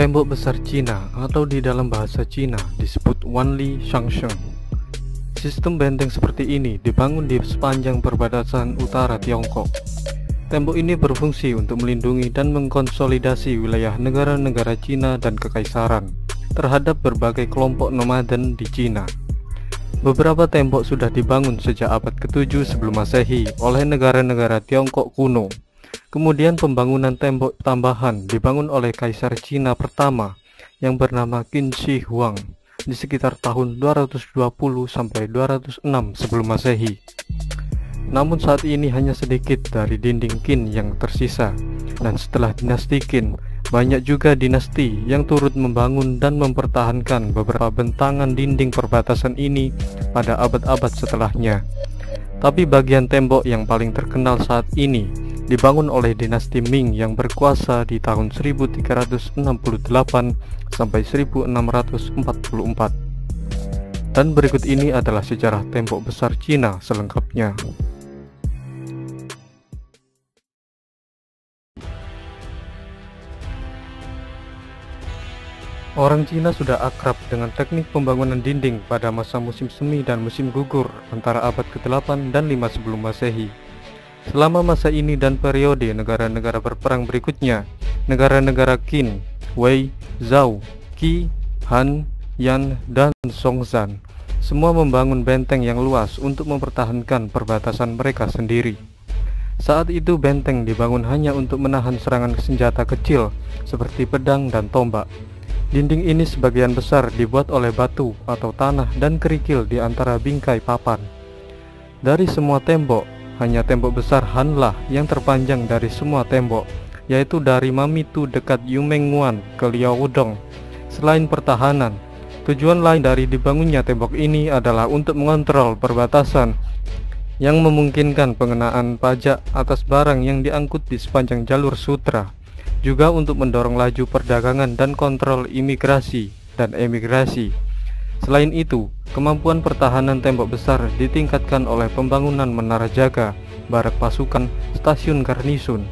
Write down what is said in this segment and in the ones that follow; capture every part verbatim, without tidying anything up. Tembok besar Cina atau di dalam bahasa Cina disebut Wànlǐ Chángchéng. Sistem benteng seperti ini dibangun di sepanjang perbatasan utara Tiongkok. Tembok ini berfungsi untuk melindungi dan mengkonsolidasi wilayah negara-negara Cina dan kekaisaran terhadap berbagai kelompok nomaden di Cina. Beberapa tembok sudah dibangun sejak abad ketujuh sebelum Masehi oleh negara-negara Tiongkok kuno. Kemudian pembangunan tembok tambahan dibangun oleh Kaisar Cina pertama yang bernama Qin Shi Huang di sekitar tahun dua ratus dua puluh sampai dua ratus enam sebelum Masehi. Namun saat ini hanya sedikit dari dinding Qin yang tersisa, dan setelah dinasti Qin, banyak juga dinasti yang turut membangun dan mempertahankan beberapa bentangan dinding perbatasan ini pada abad-abad setelahnya. Tapi bagian tembok yang paling terkenal saat ini dibangun oleh dinasti Ming yang berkuasa di tahun seribu tiga ratus enam puluh delapan sampai seribu enam ratus empat puluh empat. Dan berikut ini adalah sejarah tembok besar Cina selengkapnya. Orang Cina sudah akrab dengan teknik pembangunan dinding pada masa musim semi dan musim gugur antara abad ke delapan dan lima sebelum Masehi. Selama masa ini dan periode negara-negara berperang berikutnya, negara-negara Qin, Wei, Zhao, Qi, Han, Yan, dan Songzhan semua membangun benteng yang luas untuk mempertahankan perbatasan mereka sendiri. Saat itu benteng dibangun hanya untuk menahan serangan senjata kecil seperti pedang dan tombak. Dinding ini sebagian besar dibuat oleh batu atau tanah dan kerikil di antara bingkai papan. Dari semua tembok, hanya tembok besar Hanlah yang terpanjang dari semua tembok, yaitu dari Mamitu dekat Yumenguan ke Liaodong. Selain pertahanan, tujuan lain dari dibangunnya tembok ini adalah untuk mengontrol perbatasan yang memungkinkan pengenaan pajak atas barang yang diangkut di sepanjang jalur sutra, juga untuk mendorong laju perdagangan dan kontrol imigrasi dan emigrasi. Selain itu, kemampuan pertahanan tembok besar ditingkatkan oleh pembangunan menara jaga, barak pasukan, stasiun garnisun,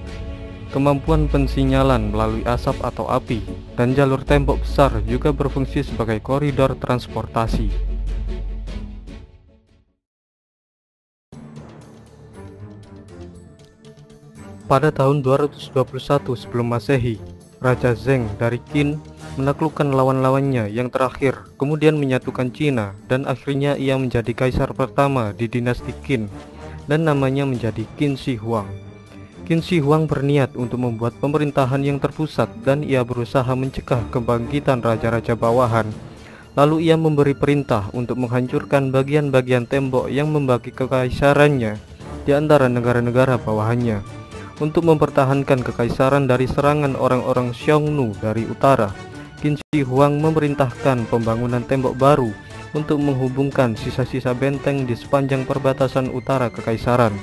kemampuan pensinyalan melalui asap atau api, dan jalur tembok besar juga berfungsi sebagai koridor transportasi. Pada tahun dua ratus dua puluh satu sebelum Masehi, Raja Zheng dari Qin menaklukkan lawan-lawannya yang terakhir, kemudian menyatukan Cina, dan akhirnya ia menjadi kaisar pertama di dinasti Qin dan namanya menjadi Qin Shi Huang. Qin Shi Huang berniat untuk membuat pemerintahan yang terpusat dan ia berusaha mencegah kebangkitan raja-raja bawahan. Lalu ia memberi perintah untuk menghancurkan bagian-bagian tembok yang membagi kekaisarannya di antara negara-negara bawahannya untuk mempertahankan kekaisaran dari serangan orang-orang Xiongnu dari utara. Qin Shi Huang memerintahkan pembangunan tembok baru untuk menghubungkan sisa-sisa benteng di sepanjang perbatasan utara kekaisaran.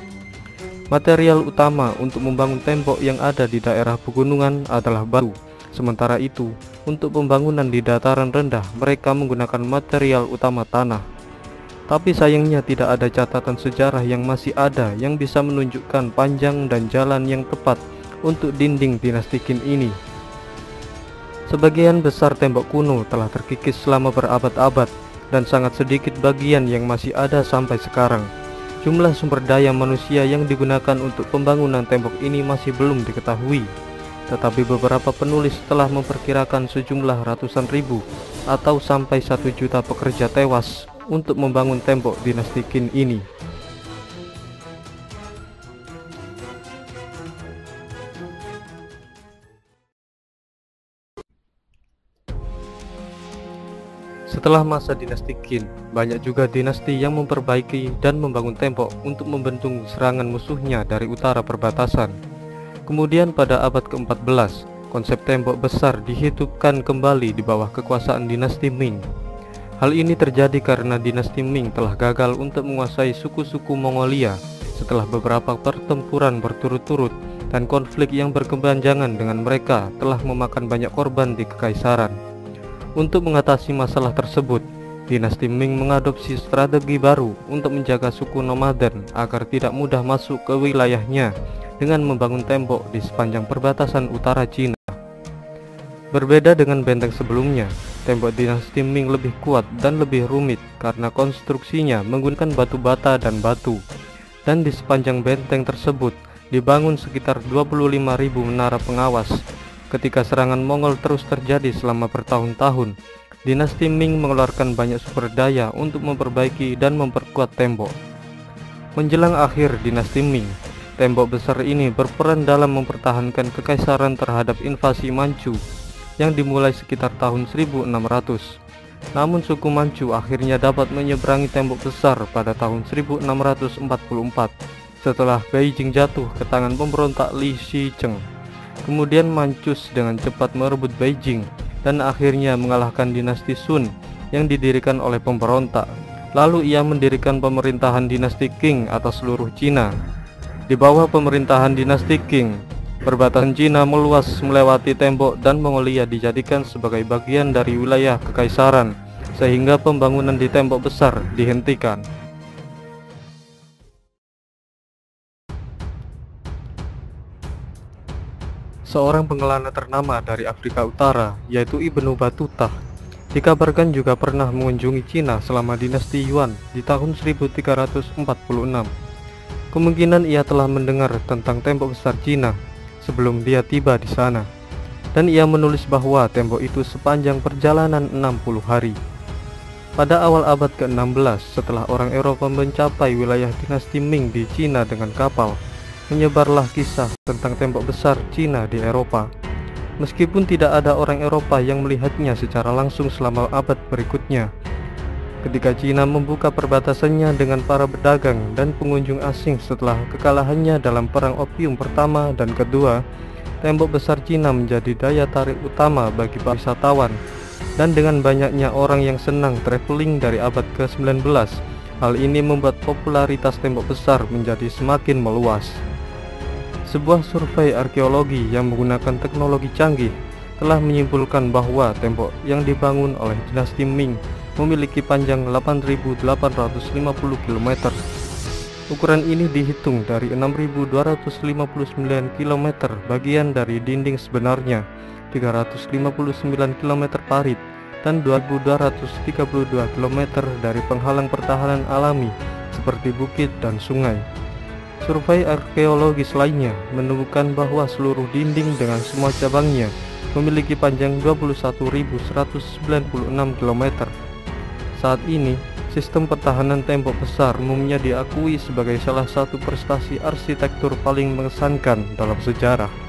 Material utama untuk membangun tembok yang ada di daerah pegunungan adalah batu. Sementara itu, untuk pembangunan di dataran rendah mereka menggunakan material utama tanah. Tapi sayangnya tidak ada catatan sejarah yang masih ada yang bisa menunjukkan panjang dan jalan yang tepat untuk dinding dinasti Qin ini. Sebagian besar tembok kuno telah terkikis selama berabad-abad dan sangat sedikit bagian yang masih ada sampai sekarang. Jumlah sumber daya manusia yang digunakan untuk pembangunan tembok ini masih belum diketahui, tetapi beberapa penulis telah memperkirakan sejumlah ratusan ribu atau sampai satu juta pekerja tewas untuk membangun tembok dinasti Qin ini. Setelah masa dinasti Qin, banyak juga dinasti yang memperbaiki dan membangun tembok untuk membendung serangan musuhnya dari utara perbatasan. Kemudian pada abad ke empat belas, konsep tembok besar dihidupkan kembali di bawah kekuasaan dinasti Ming. Hal ini terjadi karena dinasti Ming telah gagal untuk menguasai suku-suku Mongolia setelah beberapa pertempuran berturut-turut, dan konflik yang berkepanjangan dengan mereka telah memakan banyak korban di kekaisaran. Untuk mengatasi masalah tersebut, dinasti Ming mengadopsi strategi baru untuk menjaga suku nomaden agar tidak mudah masuk ke wilayahnya dengan membangun tembok di sepanjang perbatasan utara Cina. Berbeda dengan benteng sebelumnya, tembok dinasti Ming lebih kuat dan lebih rumit karena konstruksinya menggunakan batu bata dan batu. Dan di sepanjang benteng tersebut dibangun sekitar dua puluh lima ribu menara pengawas. Ketika serangan Mongol terus terjadi selama bertahun-tahun, dinasti Ming mengeluarkan banyak sumber daya untuk memperbaiki dan memperkuat tembok. Menjelang akhir dinasti Ming, tembok besar ini berperan dalam mempertahankan kekaisaran terhadap invasi Manchu yang dimulai sekitar tahun seribu enam ratus. Namun suku Manchu akhirnya dapat menyeberangi tembok besar pada tahun seribu enam ratus empat puluh empat setelah Beijing jatuh ke tangan pemberontak Li Zicheng. Kemudian Manchus dengan cepat merebut Beijing dan akhirnya mengalahkan dinasti Sun yang didirikan oleh pemberontak. Lalu ia mendirikan pemerintahan dinasti Qing atas seluruh Cina. Di bawah pemerintahan dinasti Qing, perbatasan Cina meluas melewati tembok dan Mongolia dijadikan sebagai bagian dari wilayah kekaisaran, sehingga pembangunan di tembok besar dihentikan. Seorang pengelana ternama dari Afrika Utara, yaitu Ibn Battuta, dikabarkan juga pernah mengunjungi Cina selama dinasti Yuan di tahun seribu tiga ratus empat puluh enam. Kemungkinan ia telah mendengar tentang tembok besar Cina sebelum dia tiba di sana, dan ia menulis bahwa tembok itu sepanjang perjalanan enam puluh hari. Pada awal abad ke enam belas, setelah orang Eropa mencapai wilayah dinasti Ming di Cina dengan kapal, menyebarlah kisah tentang tembok besar Cina di Eropa. Meskipun tidak ada orang Eropa yang melihatnya secara langsung selama abad berikutnya, ketika Cina membuka perbatasannya dengan para pedagang dan pengunjung asing setelah kekalahannya dalam perang opium pertama dan kedua, tembok besar Cina menjadi daya tarik utama bagi para wisatawan. Dan dengan banyaknya orang yang senang traveling dari abad ke sembilan belas, hal ini membuat popularitas tembok besar menjadi semakin meluas. Sebuah survei arkeologi yang menggunakan teknologi canggih telah menyimpulkan bahwa tembok yang dibangun oleh dinasti Ming memiliki panjang delapan ribu delapan ratus lima puluh kilometer. Ukuran ini dihitung dari enam ribu dua ratus lima puluh sembilan kilometer bagian dari dinding sebenarnya, tiga ratus lima puluh sembilan kilometer parit, dan dua ribu dua ratus tiga puluh dua kilometer dari penghalang pertahanan alami seperti bukit dan sungai. Survei arkeologis lainnya menemukan bahwa seluruh dinding dengan semua cabangnya memiliki panjang dua puluh satu ribu seratus sembilan puluh enam kilometer. Saat ini, sistem pertahanan tembok besar umumnya diakui sebagai salah satu prestasi arsitektur paling mengesankan dalam sejarah.